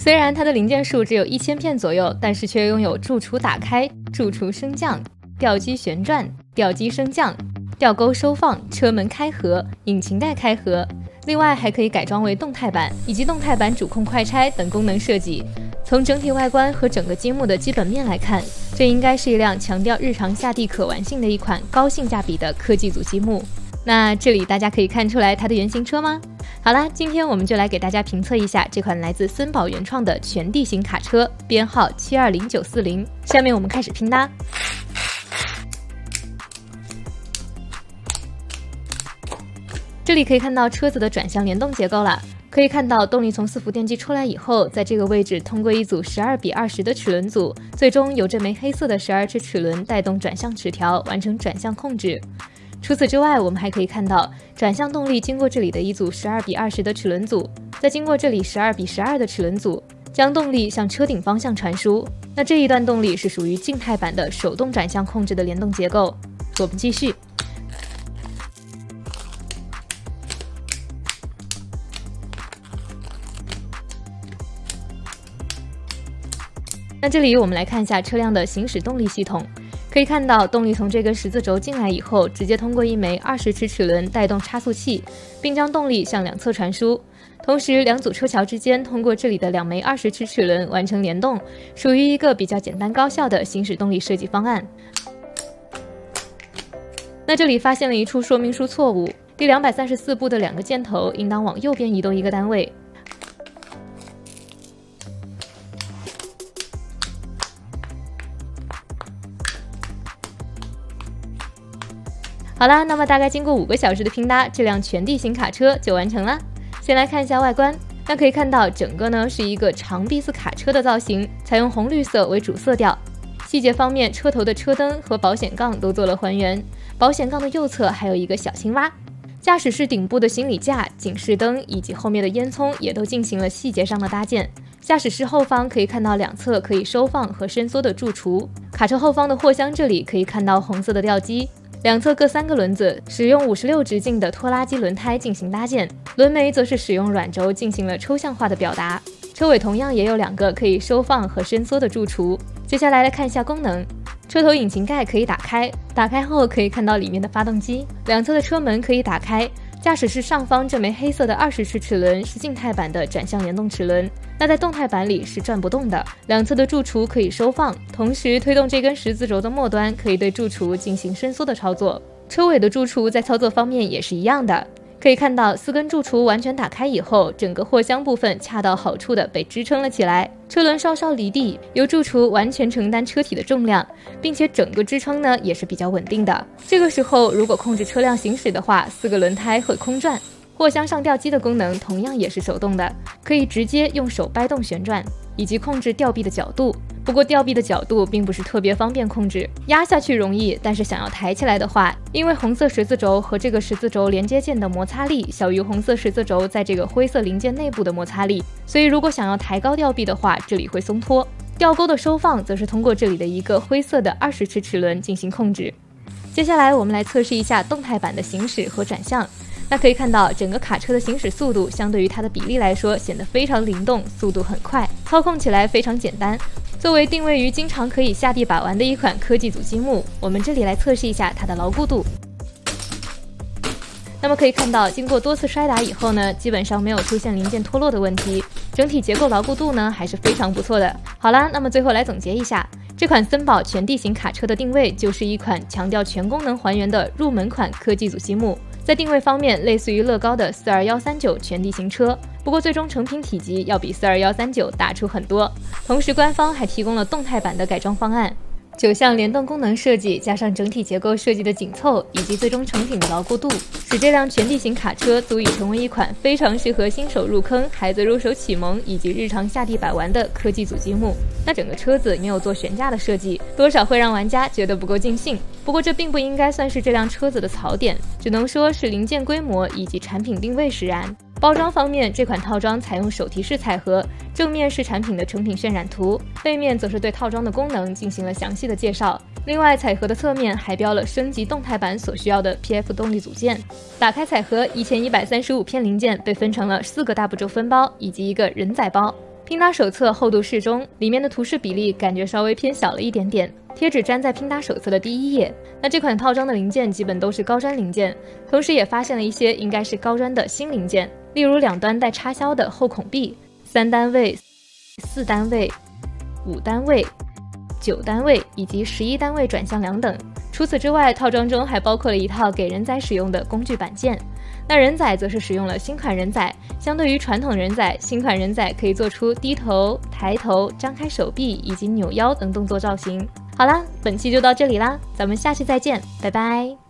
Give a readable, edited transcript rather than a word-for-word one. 虽然它的零件数只有1000片左右，但是却拥有驻锄打开、驻锄升降、吊机旋转、吊机升降、吊钩收放、车门开合、引擎盖开合。另外还可以改装为动态板以及动态板主控快拆等功能设计。从整体外观和整个积木的基本面来看，这应该是一辆强调日常下地可玩性的一款高性价比的科技组积木。那这里大家可以看出来它的原型车吗？好啦，今天我们就来给大家评测一下这款来自森宝原创的全地形卡车，编号720940。下面我们开始拼搭。 这里可以看到车子的转向联动结构了，可以看到动力从伺服电机出来以后，在这个位置通过一组12:20的齿轮组，最终由这枚黑色的12只齿轮带动转向齿条完成转向控制。除此之外，我们还可以看到转向动力经过这里的一组12:20的齿轮组，再经过这里12:12的齿轮组，将动力向车顶方向传输。那这一段动力是属于静态版的手动转向控制的联动结构。我们继续。 那这里我们来看一下车辆的行驶动力系统，可以看到动力从这个十字轴进来以后，直接通过一枚20只齿轮带动差速器，并将动力向两侧传输。同时，两组车桥之间通过这里的2枚20只齿轮完成联动，属于一个比较简单高效的行驶动力设计方案。那这里发现了一处说明书错误，第234步的2个箭头应当往右边移动1个单位。 好啦，那么大概经过5个小时的拼搭，这辆全地形卡车就完成啦。先来看一下外观，那可以看到整个呢是一个长臂似卡车的造型，采用红绿色为主色调。细节方面，车头的车灯和保险杠都做了还原，保险杠的右侧还有一个小青蛙。驾驶室顶部的行李架、警示灯以及后面的烟囱也都进行了细节上的搭建。 驾驶室后方可以看到两侧可以收放和伸缩的驻锄，卡车后方的货箱这里可以看到红色的吊机，两侧各3个轮子使用56直径的拖拉机轮胎进行搭建，轮眉则是使用软轴进行了抽象化的表达，车尾同样也有2个可以收放和伸缩的驻锄。接下来来看一下功能，车头引擎盖可以打开，打开后可以看到里面的发动机，两侧的车门可以打开。 驾驶室上方这枚黑色的20只齿轮是静态版的转向联动齿轮，那在动态版里是转不动的。两侧的驻锄可以收放，同时推动这根十字轴的末端，可以对驻锄进行伸缩的操作。车尾的驻锄在操作方面也是一样的，可以看到4根驻锄完全打开以后，整个货箱部分恰到好处的被支撑了起来，车轮稍稍离地，由驻锄完全承担车体的重量，并且整个支撑呢也是比较稳定的。这个时候如果控制车辆行驶的话，4个轮胎会空转。货箱上吊机的功能同样也是手动的，可以直接用手掰动旋转，以及控制吊臂的角度。不过吊臂的角度并不是特别方便控制，压下去容易，但是想要抬起来的话，因为红色十字轴和这个十字轴连接件的摩擦力小于红色十字轴在这个灰色零件内部的摩擦力，所以如果想要抬高吊臂的话，这里会松脱。吊钩的收放则是通过这里的一个灰色的20只齿轮进行控制。接下来我们来测试一下动态版的行驶和转向。那可以看到整个卡车的行驶速度相对于它的比例来说显得非常灵动，速度很快，操控起来非常简单。 作为定位于经常可以下地把玩的一款科技组积木，我们这里来测试一下它的牢固度。那么可以看到，经过多次摔打以后呢，基本上没有出现零件脱落的问题，整体结构牢固度呢还是非常不错的。好啦，那么最后来总结一下，这款森宝全地形卡车的定位就是一款强调全功能还原的入门款科技组积木。 在定位方面，类似于乐高的42139全地形车，不过最终成品体积要比42139大出很多。同时，官方还提供了动态版的改装方案，9项联动功能设计加上整体结构设计的紧凑，以及最终成品的牢固度，使这辆全地形卡车足以成为一款非常适合新手入坑、孩子入手启蒙以及日常下地把玩的科技组积木。那整个车子没有做悬架的设计，多少会让玩家觉得不够尽兴。 不过这并不应该算是这辆车子的槽点，只能说是零件规模以及产品定位使然。包装方面，这款套装采用手提式彩盒，正面是产品的成品渲染图，背面则是对套装的功能进行了详细的介绍。另外，彩盒的侧面还标了升级动态版所需要的 PF 动力组件。打开彩盒，1135片零件被分成了4个大步骤分包以及一个人仔包。拼搭手册厚度适中，里面的图示比例感觉稍微偏小了一点点。 贴纸粘在拼搭手册的第一页。那这款套装的零件基本都是高粘零件，同时也发现了一些应该是高粘的新零件，例如两端带插销的后孔臂、3单位、4单位、5单位、9单位以及11单位转向梁等。除此之外，套装中还包括了一套给人仔使用的工具板件。那人仔则是使用了新款人仔，相对于传统人仔，新款人仔可以做出低头、抬头、张开手臂以及扭腰等动作造型。 好啦，本期就到这里啦，咱们下期再见，拜拜。